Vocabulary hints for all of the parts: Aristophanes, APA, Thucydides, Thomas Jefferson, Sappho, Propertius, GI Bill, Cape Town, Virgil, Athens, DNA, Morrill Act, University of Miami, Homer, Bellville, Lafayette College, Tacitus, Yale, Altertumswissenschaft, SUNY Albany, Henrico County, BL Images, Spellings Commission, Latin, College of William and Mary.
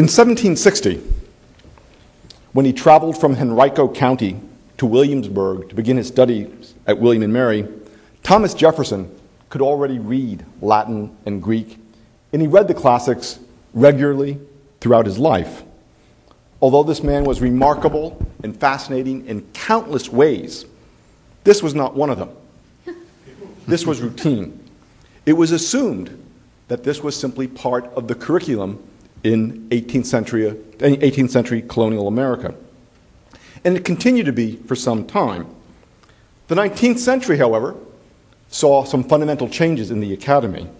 In 1760, when he traveled from Henrico County to Williamsburg to begin his studies at William and Mary, Thomas Jefferson could already read Latin and Greek, and he read the classics regularly throughout his life. Although this man was remarkable and fascinating in countless ways, this was not one of them. This was routine. It was assumed that this was simply part of the curriculum in 18th century colonial America. And it continued to be for some time. The 19th century, however, saw some fundamental changes in the academy.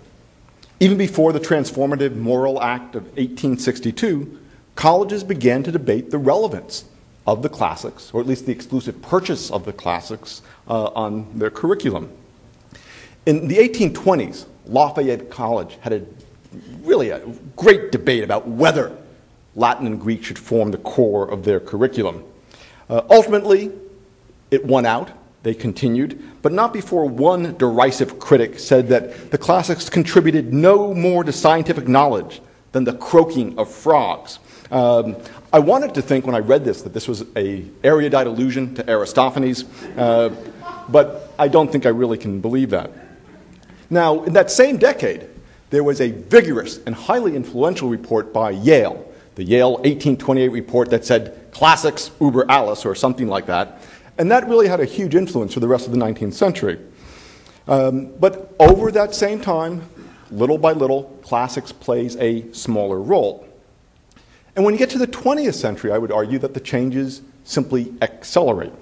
Even before the transformative Morrill Act of 1862, colleges began to debate the relevance of the classics, or at least the exclusive purchase of the classics on their curriculum. In the 1820s, Lafayette College had really a great debate about whether Latin and Greek should form the core of their curriculum. Ultimately, it won out. They continued, but not before one derisive critic said that the classics contributed no more to scientific knowledge than the croaking of frogs. I wanted to think when I read this that this was an erudite allusion to Aristophanes, but I don't think I really can believe that. Now, in that same decade, there was a vigorous and highly influential report by Yale, the Yale 1828 report that said, "Classics uber alles," or something like that. And that really had a huge influence for the rest of the 19th century. But over that same time, little by little, classics plays a smaller role. And when you get to the 20th century, I would argue that the changes simply accelerate.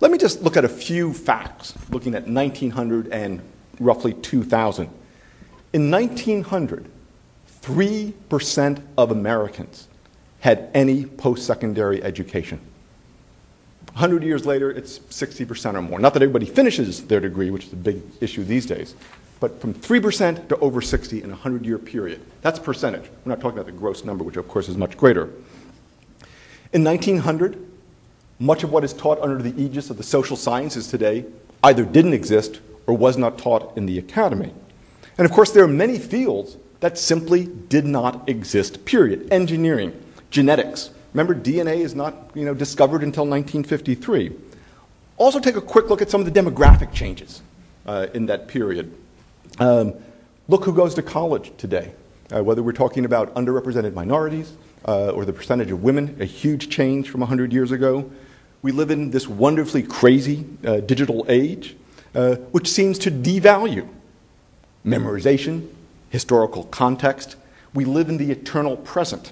Let me just look at a few facts, looking at 1900 and roughly 2000. In 1900, 3% of Americans had any post-secondary education. 100 years later, it's 60% or more. Not that everybody finishes their degree, which is a big issue these days, but from 3% to over 60 in a 100-year period. That's percentage. We're not talking about the gross number, which of course is much greater. In 1900, much of what is taught under the aegis of the social sciences today either didn't exist or was not taught in the academy. And of course, there are many fields that simply did not exist, period. Engineering, genetics. Remember, DNA is not, discovered until 1953. Also take a quick look at some of the demographic changes in that period. Look who goes to college today, whether we're talking about underrepresented minorities or the percentage of women, a huge change from 100 years ago. We live in this wonderfully crazy digital age, which seems to devalue memorization, historical context. We live in the eternal present.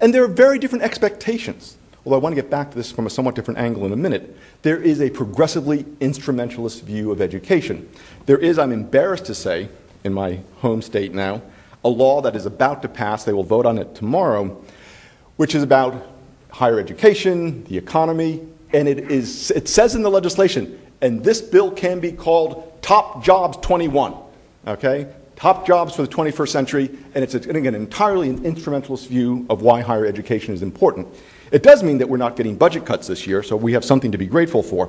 And there are very different expectations, although I want to get back to this from a somewhat different angle in a minute. There is a progressively instrumentalist view of education. There is, I'm embarrassed to say, in my home state now, a law that is about to pass, they will vote on it tomorrow, which is about higher education, the economy, and it says in the legislation, and this bill can be called Top Jobs 21, okay? Top jobs for the 21st century, and it's again, entirely an instrumentalist view of why higher education is important. It does mean that we're not getting budget cuts this year, so we have something to be grateful for.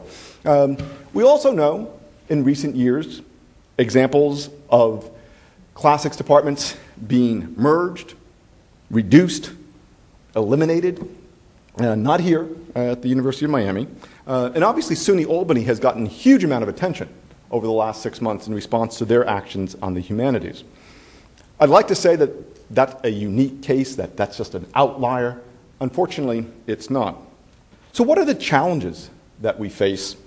We also know, in recent years, examples of classics departments being merged, reduced, eliminated, not here at the University of Miami. And obviously, SUNY Albany has gotten a huge amount of attention over the last 6 months in response to their actions on the humanities. I'd like to say that that's a unique case, that that's just an outlier. Unfortunately, it's not. So what are the challenges that we face,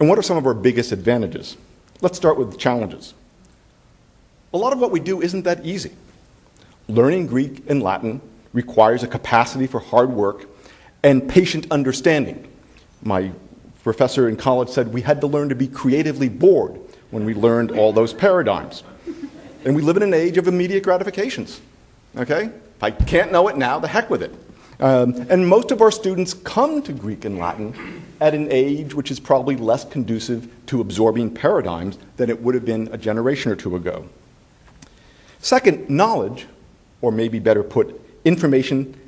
and what are some of our biggest advantages? Let's start with the challenges. A lot of what we do isn't that easy. Learning Greek and Latin requires a capacity for hard work and patient understanding. My professor in college said we had to learn to be creatively bored when we learned all those paradigms. And we live in an age of immediate gratifications, okay? If I can't know it now, the heck with it. And most of our students come to Greek and Latin at an age which is probably less conducive to absorbing paradigms than it would have been a generation or two ago. Second, knowledge, or maybe better put, information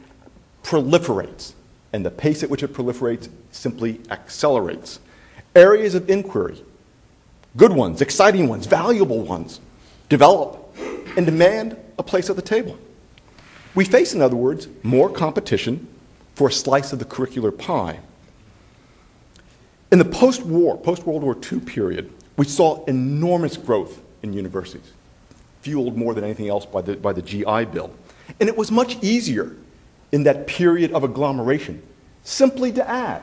proliferates. And the pace at which it proliferates simply accelerates. Areas of inquiry, good ones, exciting ones, valuable ones, develop and demand a place at the table. We face, in other words, more competition for a slice of the curricular pie. In the post-World War II period, we saw enormous growth in universities, fueled more than anything else by the GI Bill. And it was much easier in that period of agglomeration simply to add,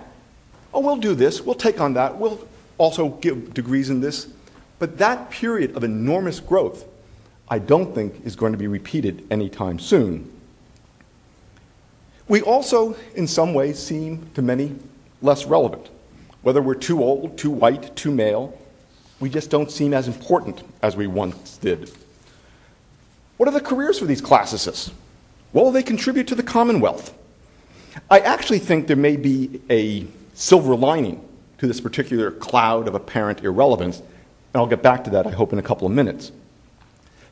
oh, we'll do this, we'll take on that, we'll also give degrees in this. But that period of enormous growth, I don't think, is going to be repeated anytime soon. We also, in some ways, seem to many less relevant. Whether we're too old, too white, too male, we just don't seem as important as we once did. What are the careers for these classicists? What will they contribute to the Commonwealth? I actually think there may be a silver lining to this particular cloud of apparent irrelevance, and I'll get back to that, I hope, in a couple of minutes.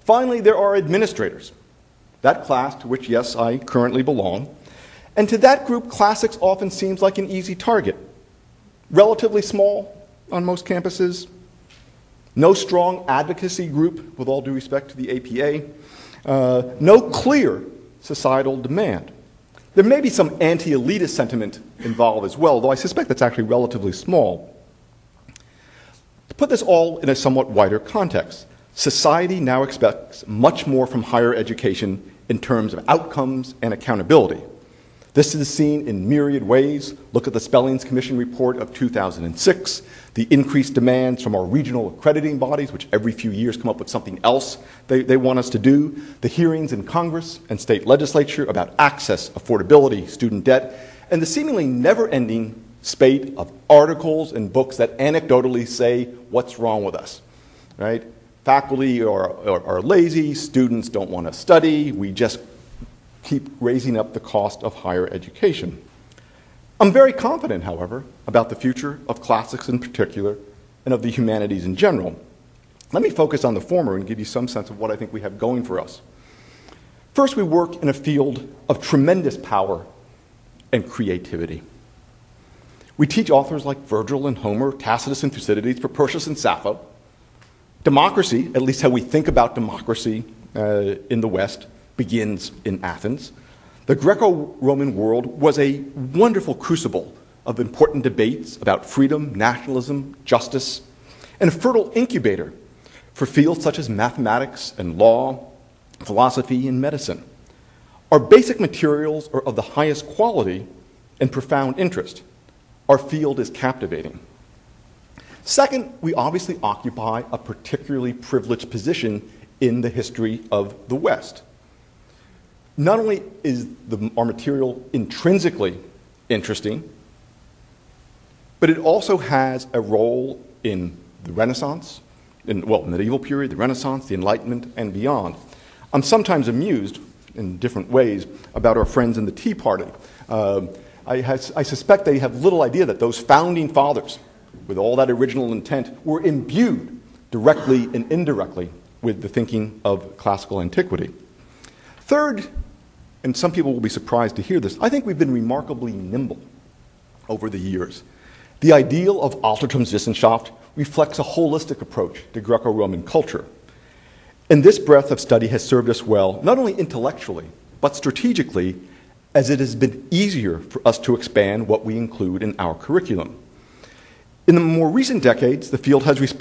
Finally, there are administrators, that class to which, yes, I currently belong. And to that group, classics often seems like an easy target. Relatively small on most campuses, no strong advocacy group, with all due respect to the APA, no clear societal demand. There may be some anti-elitist sentiment involved as well, though I suspect that's actually relatively small. To put this all in a somewhat wider context, society now expects much more from higher education in terms of outcomes and accountability. This is seen in myriad ways. Look at the Spellings Commission report of 2006, the increased demands from our regional accrediting bodies, which every few years come up with something else they want us to do, the hearings in Congress and state legislature about access, affordability, student debt, and the seemingly never-ending spate of articles and books that anecdotally say what's wrong with us, right? Faculty are lazy, students don't want to study, we just keep raising up the cost of higher education. I'm very confident, however, about the future of classics in particular and of the humanities in general. Let me focus on the former and give you some sense of what I think we have going for us. First, we work in a field of tremendous power and creativity. We teach authors like Virgil and Homer, Tacitus and Thucydides, Propertius and Sappho. Democracy, at least how we think about democracy in the West, begins in Athens. The Greco-Roman world was a wonderful crucible of important debates about freedom, nationalism, justice, and a fertile incubator for fields such as mathematics and law, philosophy and medicine. Our basic materials are of the highest quality and profound interest. Our field is captivating. Second, we obviously occupy a particularly privileged position in the history of the West. Not only is our material intrinsically interesting, but it also has a role in the Renaissance, medieval period, the Renaissance, the Enlightenment, and beyond. I'm sometimes amused in different ways about our friends in the Tea Party. I suspect they have little idea that those founding fathers, with all that original intent, were imbued directly and indirectly with the thinking of classical antiquity. Third, and some people will be surprised to hear this, I think we've been remarkably nimble over the years. The ideal of Altertumswissenschaft reflects a holistic approach to Greco-Roman culture. And this breadth of study has served us well, not only intellectually, but strategically, as it has been easier for us to expand what we include in our curriculum. In the more recent decades, the field has responded